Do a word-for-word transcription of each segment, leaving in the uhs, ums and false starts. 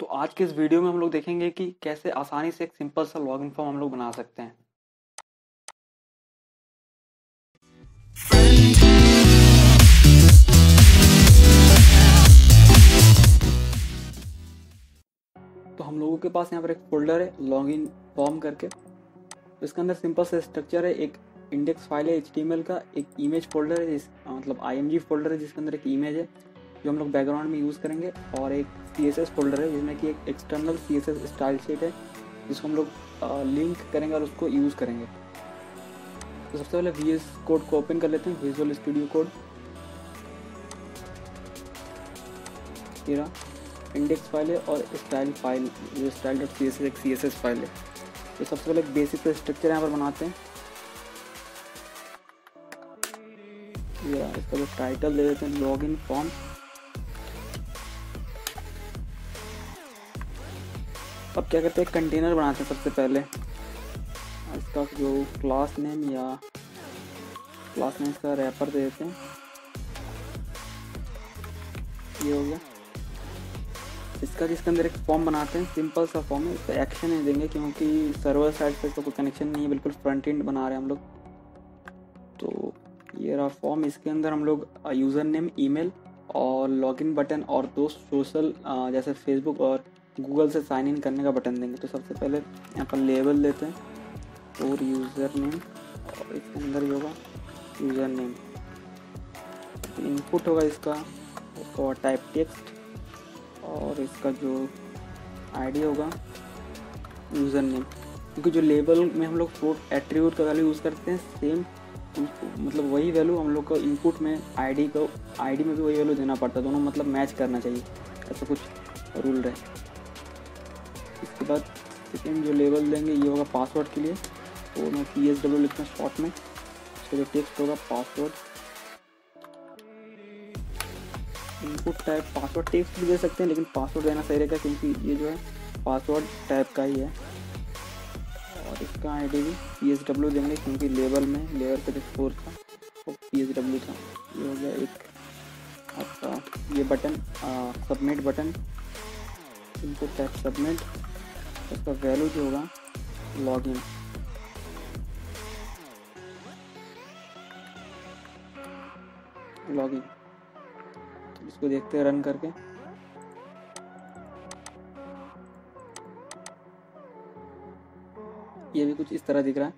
तो आज के इस वीडियो में हम लोग देखेंगे कि कैसे आसानी से एक सिंपल सा लॉगिन फॉर्म हम लोग बना सकते हैं। तो हम लोगों के पास यहाँ पर एक फोल्डर है लॉगिन फॉर्म करके, तो इसके अंदर सिंपल सा स्ट्रक्चर है। एक इंडेक्स फाइल है एच टी एम एल का, एक इमेज फोल्डर है जिस मतलब आई एम जी फोल्डर है जिसके अंदर एक इमेज है जो हम लोग बैकग्राउंड में यूज़ करेंगे, और एक सी एस एस फोल्डर है जिसमें कि एक external C S S style sheet है जिसको हम लोग लिंक करेंगे और उसको यूज़ करेंगे। तो सबसे पहले वी एस कोड को ओपन कर लेते हैं, visual studio code. Index file है और स्टाइल फाइल जो style dot C S S एक सी एस एस फाइल है। तो सबसे पहले बेसिक का स्ट्रक्चर यहाँ पर बनाते हैं। इसका जो टाइटल दे देते हैं लॉगिन फॉर्म, अब क्या करते हैं कंटेनर बनाते हैं सबसे पहले। इसका जो क्लास नेम या क्लास नेम का रैपर दे देते हैं, ये हो गया इसका। जिसके अंदर एक फॉर्म बनाते हैं, सिंपल सा फॉर्म है, इसका एक्शन नहीं देंगे क्योंकि सर्वर साइड से तो कोई कनेक्शन नहीं है, बिल्कुल फ्रंट एंड बना रहे हैं हम लोग। तो ये रहा फॉर्म, इसके अंदर हम लोग यूज़र नेम, ईमेल और लॉगिन बटन और दो सोशल जैसे फेसबुक और गूगल से साइन इन करने का बटन देंगे। तो सबसे पहले यहाँ पर लेबल देते हैं और यूज़र नेम, और इसके अंदर ही होगा यूज़र नेम, इनपुट होगा इसका, उसका टाइप टेक्स्ट, और इसका जो आईडी होगा यूज़र नेम। क्योंकि जो लेबल में हम लोग फ्लोट एट्रीब्यूट का वैल्यू यूज़ करते हैं सेम मतलब वही वैल्यू हम लोग को इनपुट में आईडी को आईडी में भी वही वैल्यू देना पड़ता है, दोनों मतलब मैच करना चाहिए, ऐसा कुछ रूल रहे। इसके बाद सेकेंड जो लेबल देंगे ये होगा पासवर्ड के लिए, तो मैं पी एस डब्ल्यू लिखता हूँ शॉर्ट में, उसका जो टेक्स्ट होगा password, input type password, text भी दे सकते हैं लेकिन पासवर्ड देना सही रहेगा क्योंकि ये जो है पासवर्ड टाइप का ही है। और इसका आई डी भी पी एस डब्ल्यू देंगे क्योंकि लेबल में लेबल पे जो फोर था वो पी एस डब्ल्यू था। ये हो गया एक आपका ये button submit button, input type submit, उसका वैल्यू जो होगा लॉगिन। लॉगिन तो इसको देखते हैं रन करके, ये भी कुछ इस तरह दिख रहा है।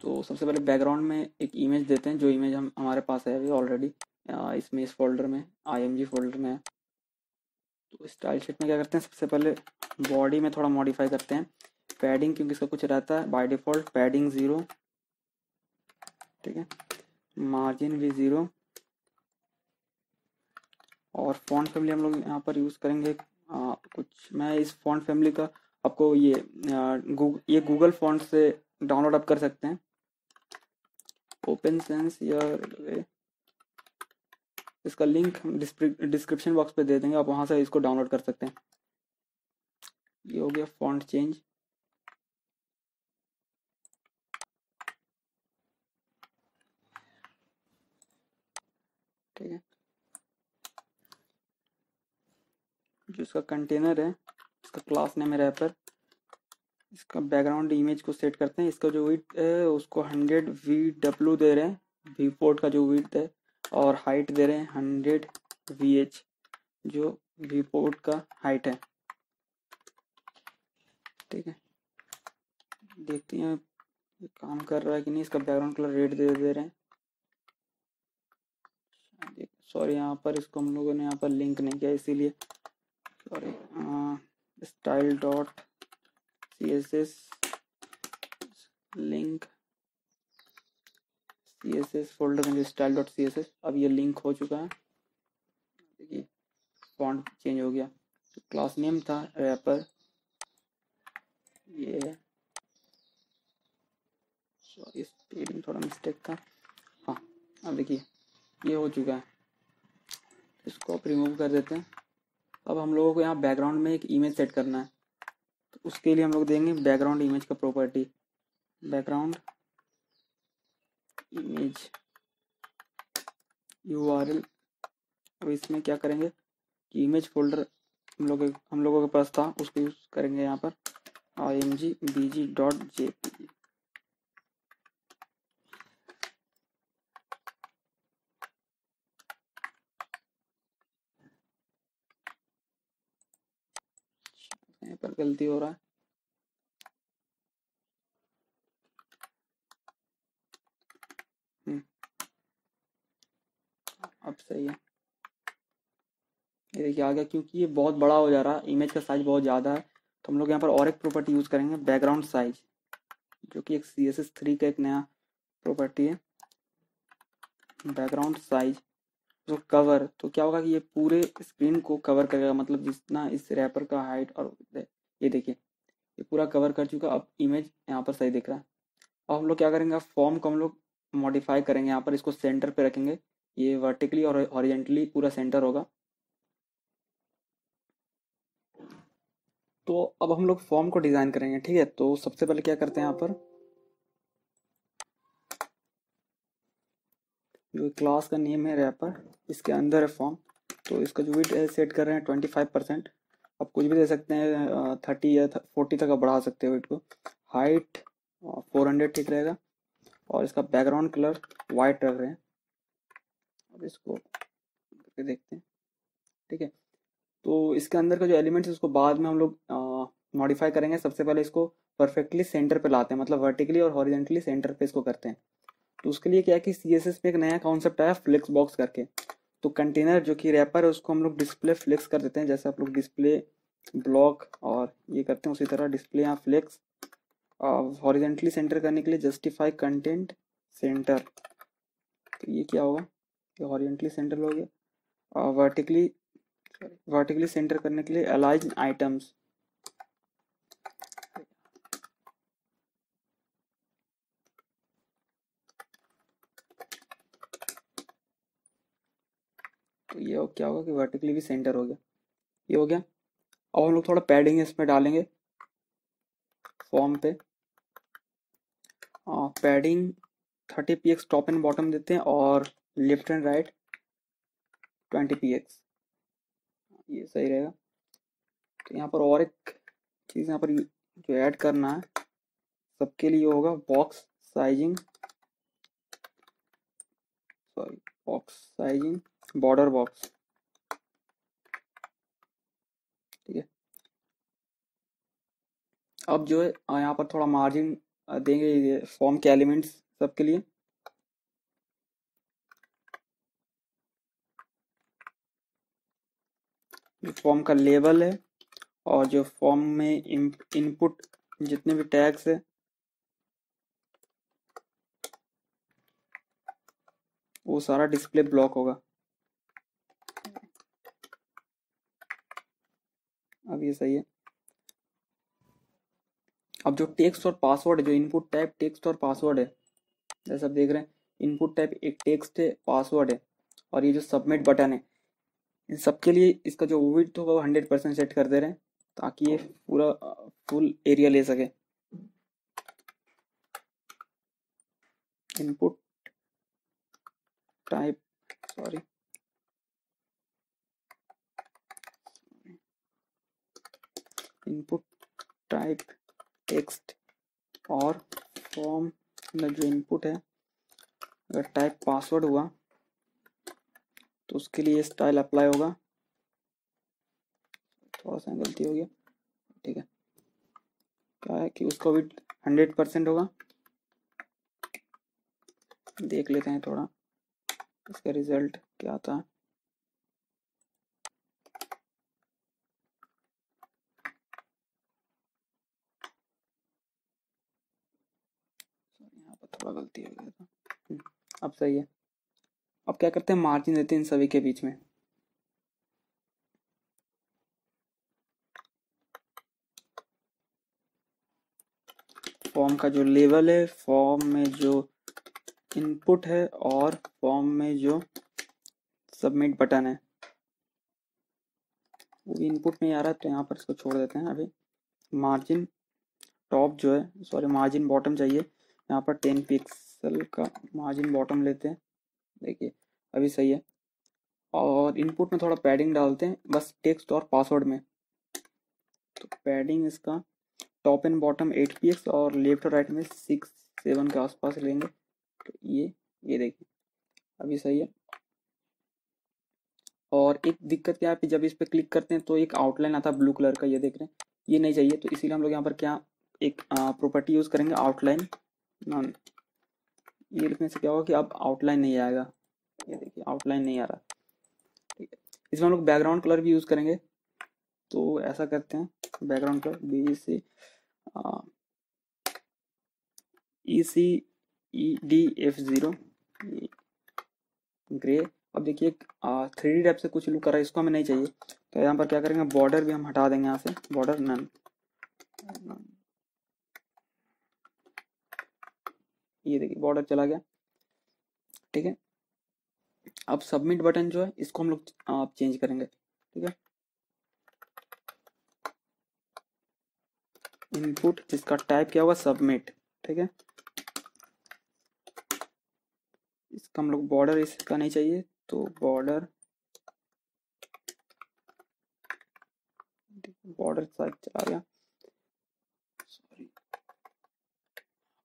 तो सबसे पहले बैकग्राउंड में एक इमेज देते हैं, जो इमेज हम हमारे पास है अभी ऑलरेडी इसमें इस फोल्डर में आई एम जी फोल्डर में है। तो स्टाइल शीट में क्या करते हैं, सबसे पहले बॉडी में थोड़ा मॉडिफाई करते हैं पैडिंग, क्योंकि इसका कुछ रहता है बाय डिफ़ॉल्ट पैडिंग ज़ीरो, ठीक है, मार्जिन भी ज़ीरो, और फॉन्ट फैमिली हम लोग यहाँ पर यूज़ करेंगे आ, कुछ मैं इस फॉन्ट फैमिली का आपको ये आ, गूग, ये गूगल फॉन्ट से डाउनलोड आप कर सकते हैं, ओपन सेंस या इसका लिंक हम डिस्क्रिप्शन बॉक्स पे दे देंगे, आप वहां से इसको डाउनलोड कर सकते हैं। ये हो गया फॉन्ट चेंज, ठीक है। जो इसका कंटेनर है इसका क्लास नेम है रैपर, इसका बैकग्राउंड इमेज को सेट करते हैं, इसका जो विड्थ है उसको हंड्रेड वी डब्ल्यू दे रहे हैं, वी पोर्ट का जो विड्थ है, और हाइट दे रहे हैं हंड्रेड वी एच जो वी पोर्ट का हाइट है, ठीक है। देखते हैं काम कर रहा है कि नहीं, इसका बैकग्राउंड कलर रेड दे दे रहे हैं, सॉरी यहाँ पर इसको हम लोगों ने यहाँ पर लिंक नहीं किया इसीलिए sorry, style dot C S S link C S S folder में style dot C S S, अब ये लिंक हो चुका है, देखिए फॉन्ट चेंज हो गया। तो क्लास नेम था रैपर, ये सॉरी स्पेलिंग थोड़ा मिस्टेक था, हाँ अब देखिए ये हो चुका है, इसको आप रिमूव कर देते हैं। अब हम लोगों को यहाँ बैकग्राउंड में एक इमेज सेट करना है, तो उसके लिए हम लोग देंगे बैकग्राउंड इमेज का property, background image U R L. अब इसमें क्या करेंगे कि इमेज फोल्डर हम लोग हम लोगों के पास था उसको यूज करेंगे यहाँ पर I M G B G dot J P. यहाँ पर गलती हो रहा है, अब सही है। ये देखिए आ गया, क्योंकि ये बहुत बड़ा हो जा रहा है, इमेज का साइज बहुत ज़्यादा है, तो हम लोग यहाँ पर और एक प्रॉपर्टी यूज़ करेंगे बैकग्राउंड साइज, जो कि एक सी एस एस थ्री का एक नया प्रॉपर्टी है बैकग्राउंड साइज। तो कवर तो क्या होगा कि ये पूरे स्क्रीन को कवर करेगा, मतलब जितना इस रैपर का हाइट, और ये देखिए ये पूरा कवर कर चुका। अब इमेज यहाँ पर सही दिख रहा है। और हम लोग क्या करेंगे, फॉर्म को हम लोग मॉडिफाई करेंगे, यहाँ पर इसको सेंटर पे रखेंगे, ये वर्टिकली और हॉरिजॉन्टली पूरा सेंटर होगा। तो अब हम लोग फॉर्म को डिजाइन करेंगे, ठीक है। तो सबसे पहले क्या करते हैं, यहाँ पर जो क्लास का नेम है रैपर, इसके अंदर है फॉर्म, तो इसका जो विड्थ है सेट कर रहे हैं ट्वेंटी फाइव परसेंट। आप कुछ भी दे सकते हैं, थर्टी या फोर्टी तक आप बढ़ा सकते हो विड्थ को। हाइट फोर हंड्रेड ठीक रहेगा, और इसका बैकग्राउंड कलर वाइट रख रहे हैं, और इसको करके देखते हैं, ठीक है। तो इसके अंदर का जो एलिमेंट्स है उसको बाद में हम लोग मॉडिफाई करेंगे। सबसे पहले इसको परफेक्टली सेंटर पे लाते हैं, मतलब वर्टिकली और हॉरिजॉन्टली सेंटर पे इसको करते हैं। तो उसके लिए क्या है कि सी एस एस में एक नया कॉन्सेप्ट आया फ्लिक्स बॉक्स करके। तो कंटेनर जो कि रैपर है उसको हम लोग डिस्प्ले फ्लिक्स कर देते हैं, जैसे आप लोग डिस्प्ले ब्लॉक और ये करते हैं उसी तरह डिस्प्ले यहाँ फ्लिक्स। हॉरिजॉन्टली सेंटर करने के लिए जस्टिफाई कंटेंट सेंटर, तो ये क्या होगा, ये हॉरिजॉन्टली सेंटर हो गया। और वर्टिकली वर्टिकली सेंटर करने के लिए अलाइन आइटम्स, तो ये हो क्या होगा कि वर्टिकली भी सेंटर हो गया, ये हो गया। और हम लोग थोड़ा पैडिंग इसमें डालेंगे फॉर्म पे, आ, padding thirty P X top and bottom देते हैं, और left and right twenty P X, ये सही रहेगा। तो यहाँ पर और एक चीज़ यहाँ पर जो ऐड करना है सबके लिए होगा box sizing, sorry box sizing border box, ठीक है। अब जो है यहाँ पर थोड़ा मार्जिन देंगे ये फॉर्म के एलिमेंट्स सबके लिए, जो फॉर्म का लेबल है और जो फॉर्म में इनपुट जितने भी टैग्स है वो सारा डिस्प्ले ब्लॉक होगा। अब ये सही है। अब जो टेक्स्ट और पासवर्ड है, जो इनपुट टाइप टेक्स्ट और पासवर्ड है, जैसे आप देख रहे हैं इनपुट टाइप एक टेक्स्ट है, पासवर्ड है, और ये जो सबमिट बटन है, इन सबके लिए इसका जो विड्थ होगा वो हंड्रेड परसेंट सेट कर दे रहे हैं, ताकि ये पूरा फुल एरिया ले सके। Input type sorry input type text और फॉर्म में जो इनपुट है अगर टाइप पासवर्ड हुआ तो उसके लिए स्टाइल अप्लाई होगा। थोड़ा सा गलती हो गया, ठीक है। क्या है कि उसका विड्थ हंड्रेड परसेंट होगा। देख लेते हैं थोड़ा इसका रिजल्ट क्या आता है। गलती हो गया था, अब सही है। अब क्या करते हैं, मार्जिन देते हैं इन सभी के बीच में, फॉर्म का जो लेवल है, फॉर्म में जो इनपुट है, और फॉर्म में जो सबमिट बटन है वो इनपुट में आ रहा है, तो यहाँ पर इसको छोड़ देते हैं अभी। मार्जिन टॉप जो है सॉरी मार्जिन बॉटम चाहिए, यहाँ पर टेन पिक्सल का मार्जिन बॉटम लेते हैं, देखिए अभी सही है। और इनपुट में थोड़ा पैडिंग डालते हैं बस टेक्स्ट और पासवर्ड में, तो पैडिंग इसका top and bottom eight P X और लेफ्ट और राइट में सिक्स सेवन के आसपास लेंगे। तो ये ये देखिए अभी सही है। और एक दिक्कत क्या है, जब इस पर क्लिक करते हैं तो एक आउटलाइन आता है ब्लू कलर का, ये देख रहे हैं, ये नहीं चाहिए। तो इसीलिए हम लोग यहाँ पर क्या एक प्रॉपर्टी यूज करेंगे आउटलाइन नॉन, ये लिखने से क्या होगा कि अब आउटलाइन नहीं आएगा। ये देखिए आउटलाइन नहीं आ रहा, ठीक है। इसमें हम लोग बैकग्राउंड कलर भी यूज करेंगे, तो ऐसा करते हैं background colour B C E C E D F zero grey. अब देखिए थ्री डी टाइप से कुछ लुक कर रहा है, इसको हमें नहीं चाहिए। तो यहाँ पर क्या करेंगे बॉर्डर भी हम हटा देंगे, यहाँ से बॉर्डर नन। ये देखिए बॉर्डर चला गया, ठीक है। अब सबमिट बटन जो है इसको हम लोग आप चेंज करेंगे, ठीक है। इनपुट जिसका टाइप क्या होगा सबमिट, ठीक है। इसका हम लोग बॉर्डर इसका नहीं चाहिए, तो बॉर्डर बॉर्डर साइड चला गया, सॉरी।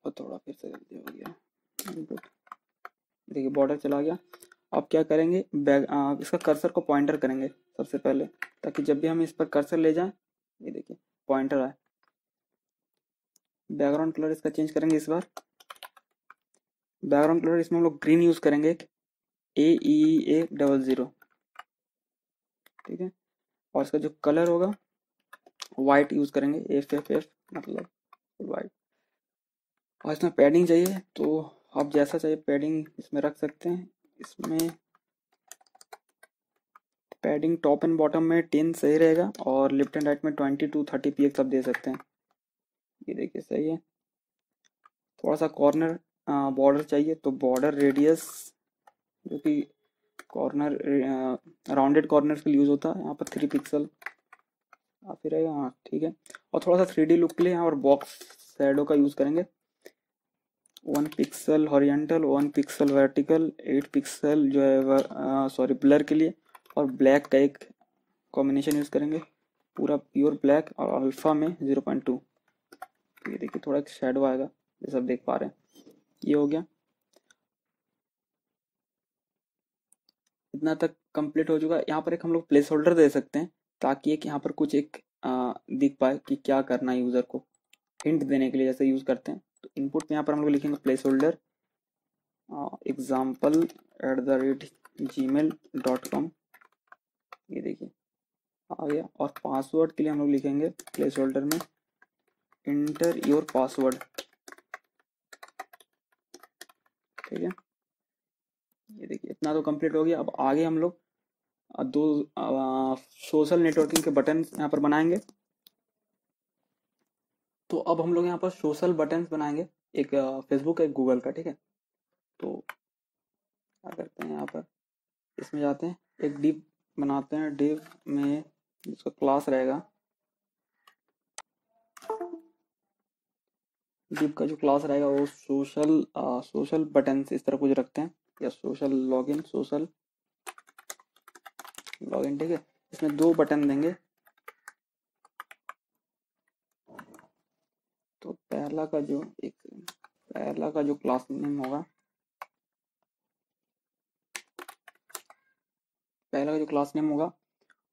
और थोड़ा फिर से गलती हो गया, देखिए बॉर्डर चला गया। अब क्या करेंगे बैग आ, इसका कर्सर को पॉइंटर करेंगे सबसे पहले, ताकि जब भी हम इस पर कर्सर ले जाएं, ये देखिए पॉइंटर आए। बैकग्राउंड कलर इसका चेंज करेंगे इस बार, बैकग्राउंड कलर इसमें हम लोग ग्रीन यूज करेंगे ए ई ए डबल जीरो, ठीक है। और इसका जो कलर होगा वाइट यूज करेंगे एफ एफ एफ मतलब वाइट। और इसमें पैडिंग चाहिए, तो आप जैसा चाहिए पैडिंग इसमें रख सकते हैं। इसमें पैडिंग टॉप एंड बॉटम में टेन सही रहेगा, और लेफ्ट एंड राइट में twenty to thirty P X आप दे सकते हैं। ये देखिए सही है। थोड़ा सा कॉर्नर बॉर्डर चाहिए, तो बॉर्डर रेडियस जो कि कॉर्नर राउंडेड कॉर्नर के लिए यूज होता है, यहाँ पर थ्री पिक्सल काफी रहेगा, हाँ ठीक है। और थोड़ा सा थ्री डी लुक के लिए यहाँ पर बॉक्स शैडो का यूज करेंगे, one pixel horizontal, one pixel vertical, eight pixel जो है सॉरी ब्लर के लिए, और ब्लैक का एक कॉम्बिनेशन यूज करेंगे पूरा प्योर ब्लैक, और अल्फा में जीरो पॉइंट टू। ये देखिए थोड़ा एक शेडो आएगा जैसा आप देख पा रहे हैं। ये हो गया, इतना तक कंप्लीट हो चुका। यहाँ पर एक हम लोग प्लेस होल्डर दे सकते हैं, ताकि एक यहाँ पर कुछ एक आ, दिख पाए कि क्या करना है यूजर को, हिंट देने के लिए जैसे यूज करते हैं। तो इनपुट में यहाँ पर हम लोग लिखेंगे placeholder example at the rate Gmail dot com, ये देखिए आ गया। और पासवर्ड के लिए हम लोग लिखेंगे प्लेस होल्डर में इंटर योर पासवर्ड, ठीक है। ये देखिए इतना तो कंप्लीट हो गया। अब आगे हम लोग दो आ, सोशल नेटवर्किंग के बटन यहाँ पर बनाएंगे। तो अब हम लोग यहाँ पर सोशल बटन बनाएंगे, एक फेसबुक एक गूगल का, ठीक है। तो क्या करते हैं यहाँ पर इसमें जाते हैं, एक डिव बनाते हैं, डिव में जिसका क्लास रहेगा, डिव का जो क्लास रहेगा वो सोशल आ, सोशल बटन इस तरह कुछ रखते हैं, या सोशल लॉगिन सोशल लॉगिन, ठीक है। इसमें दो बटन देंगे, तो पहला का जो एक पहला का जो क्लास नेम होगा पहला का जो क्लास नेम होगा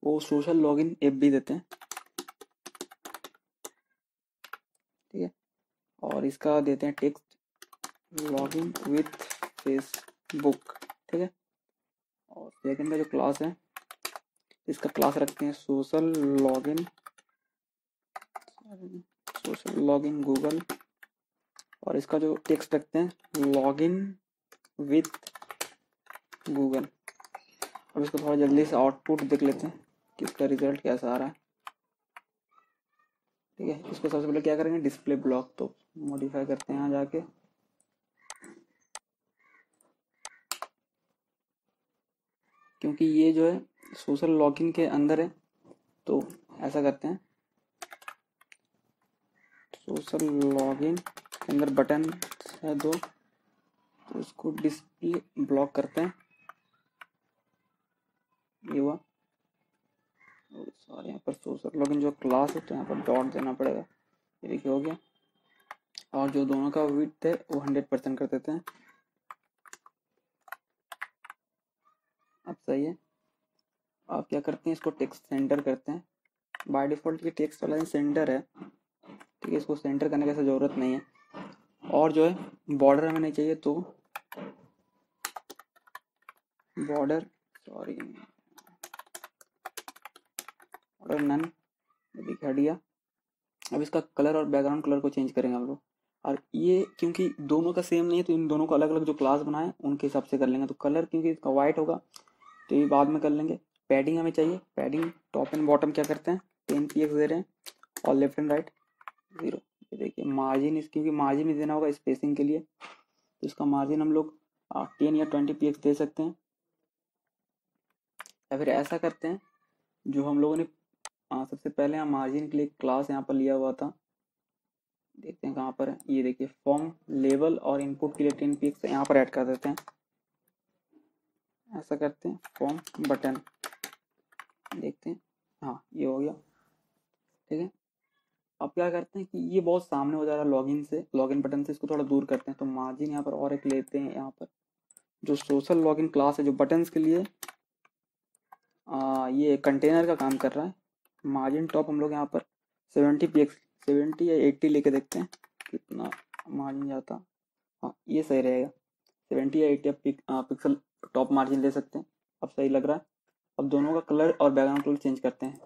वो सोशल लॉगिन ऐप भी देते हैं, ठीक है। और इसका देते हैं टेक्स्ट लॉगिन विथ फेसबुक, ठीक है। और सेकंड का जो क्लास है इसका क्लास रखते हैं social login social login Google, और इसका जो टेक्स्ट रखते हैं लॉगिन विथ गूगल। अब इसको थोड़ा जल्दी से आउटपुट देख लेते हैं कि इसका रिजल्ट कैसा आ रहा है, ठीक है। इसको सबसे पहले क्या करेंगे डिस्प्ले ब्लॉक, तो मॉडिफाई करते हैं यहाँ जाके, क्योंकि ये जो है सोशल लॉगिन के अंदर है। तो ऐसा करते हैं सोशल लॉगिन के अंदर बटन है दो, तो इसको डिस्प्ले ब्लॉक करते हैं। ये हुआ, सॉरी यहाँ पर सोशल लॉगिन जो क्लास है तो यहाँ पर डॉट देना पड़ेगा। ये देखिए हो गया। और जो दोनों का विड्थ है वो हंड्रेड परसेंट कर देते हैं। अब सही है। आप क्या करते हैं, इसको टेक्स्ट सेंटर करते हैं। बाय डिफ़ॉल्ट ये टेक्स्ट वाला सेंटर है, ठीक है, इसको सेंटर करने की ऐसा ज़रूरत नहीं है। और जो है बॉर्डर हमें नहीं चाहिए, तो बॉर्डर सॉरी बॉर्डर नन दिखा दिया। अब इसका कलर और बैकग्राउंड कलर को चेंज करेंगे हम लोग। और ये क्योंकि दोनों का सेम नहीं है तो इन दोनों को अलग अलग जो क्लास बनाए उनके हिसाब से कर लेंगे। तो कलर क्योंकि इसका वाइट होगा तो ये बाद में कर लेंगे। पैडिंग हमें चाहिए, पैडिंग टॉप एंड बॉटम क्या करते हैं टेन पी एक्स दे रहे हैं और लेफ्ट एंड राइट जीरो। ये देखिए मार्जिन, इस क्योंकि मार्जिन ही देना होगा स्पेसिंग के लिए, तो इसका मार्जिन हम लोग टेन या ट्वेंटी पी एक्स दे सकते हैं। या फिर ऐसा करते हैं जो हम लोगों ने आ, सबसे पहले यहाँ मार्जिन के लिए क्लास यहाँ पर लिया हुआ था, देखते हैं कहाँ पर है। ये देखिए फॉर्म लेवल और इनपुट के लिए टेन पी एक्स यहाँ पर ऐड कर देते हैं। ऐसा करते हैं फॉर्म बटन, देखते हैं, हाँ ये हो गया, ठीक है। अब क्या करते हैं कि ये बहुत सामने हो जा रहा है लॉगिन से, लॉगिन बटन से, इसको थोड़ा दूर करते हैं। तो मार्जिन यहाँ पर और एक लेते हैं। यहाँ पर जो सोशल लॉगिन क्लास है जो बटन्स के लिए आ, ये कंटेनर का काम कर रहा है, मार्जिन टॉप हम लोग यहाँ पर सेवेंटी पी एक्स सेवेंटी या एट्टी लेके देखते हैं कितना मार्जिन जाता। हाँ ये सही रहेगा, सेवेंटी या eighty pic, pixel top margin ले सकते हैं। अब सही लग रहा है। अब दोनों का कलर और बैकग्राउंड कलर चेंज करते हैं,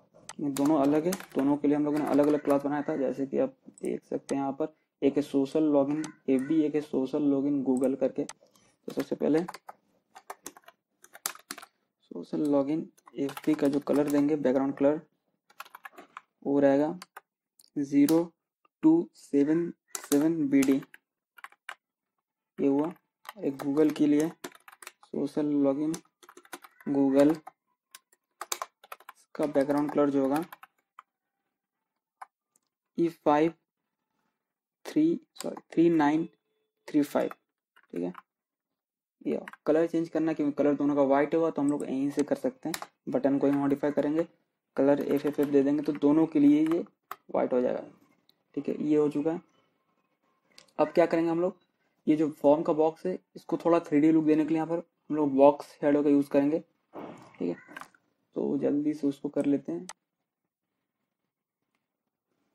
दोनों अलग है, दोनों के लिए हम लोगों ने अलग अलग क्लास बनाया था। जैसे कि आप देख सकते हैं यहाँ पर एक है सोशल लॉगिन एवी, एक है सोशल लॉगिन गूगल करके। तो सबसे पहले सोशल लॉगिन एवी का जो कलर देंगे बैकग्राउंड कलर वो रहेगा zero two seven seven B D. ये हुआ एक गूगल के लिए सोशल लॉगिन गूगल का बैकग्राउंड कलर जो होगा E five three sorry three nine three five, ठीक है। ये कलर चेंज करना क्योंकि कलर दोनों का वाइट हुआ तो हम लोग यहीं से कर सकते हैं। बटन को ही मॉडिफाई करेंगे, कलर एफ एफ एफ दे देंगे तो दोनों के लिए ये वाइट हो जाएगा, ठीक है। ये हो चुका है। अब क्या करेंगे हम लोग, ये जो फॉर्म का बॉक्स है इसको थोड़ा थ्री डी लुक देने के लिए यहाँ पर हम लोग बॉक्स शैडो का यूज़ करेंगे, ठीक है। तो जल्दी से उसको कर लेते हैं।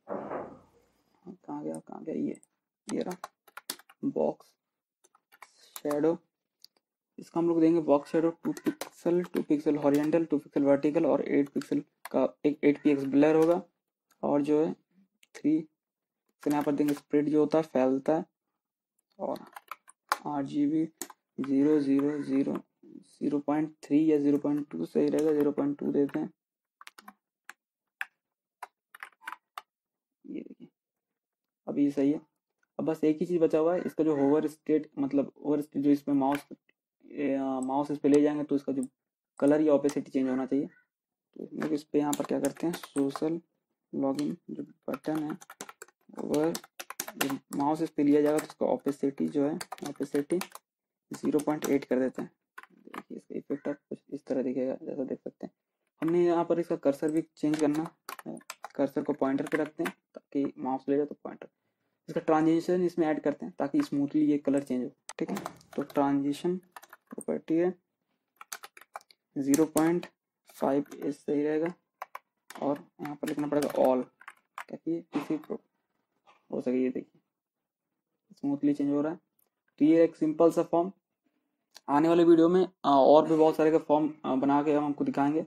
कहाँ गया कहाँ गया ये ये रहा बॉक्स शैडो। इसका हम लोग देंगे box shadow two pixel, two pixel horizontal, two pixel vertical और एट पिक्सल का एक एट पी एक्स ब्लर होगा। और जो है थ्री फिर यहाँ पर देंगे स्प्रेड जो होता है फैलता है। और R G B zero zero zero zero point three या जीरो पॉइंट टू सही रहेगा, जीरो पॉइंट टू देते हैं। ये देखिए अब ये सही है। अब बस एक ही चीज़ बचा हुआ है, इसका जो होवर स्टेट मतलब ओवर स्टेट जो इसमें माउस माउस इस पर ले जाएंगे तो इसका जो कलर या ऑपेसिटी चेंज होना चाहिए। तो इस पर यहाँ पर क्या करते हैं सोशल लॉगिन जो बटन है ओवर जो माउस इस पर लिया जाएगा तो इसका ऑपेसिटी जो है ऑपेसिटी जीरो पॉइंट एट कर देते हैं। देखिए इसका इफेक्ट आप कुछ इस तरह दिखेगा जैसा देख सकते हैं। हमने यहाँ पर इसका कर्सर भी चेंज करना है, कर्सर को पॉइंटर पे रखते हैं ताकि माउस ले जाए तो पॉइंटर। इसका ट्रांजिशन इसमें ऐड करते हैं ताकि स्मूथली ये कलर चेंज हो, ठीक है। तो ट्रांजिशन प्रॉपर्टी है जीरो पॉइंट फाइव एस सही रहेगा। और यहाँ पर लिखना पड़ेगा ऑल ताकि किसी हो सके। ये देखिए स्मूथली चेंज हो रहा है। तो ये एक सिंपल सा फॉर्म, आने वाले वीडियो में और भी बहुत सारे के फॉर्म बना के हम आपको दिखाएंगे।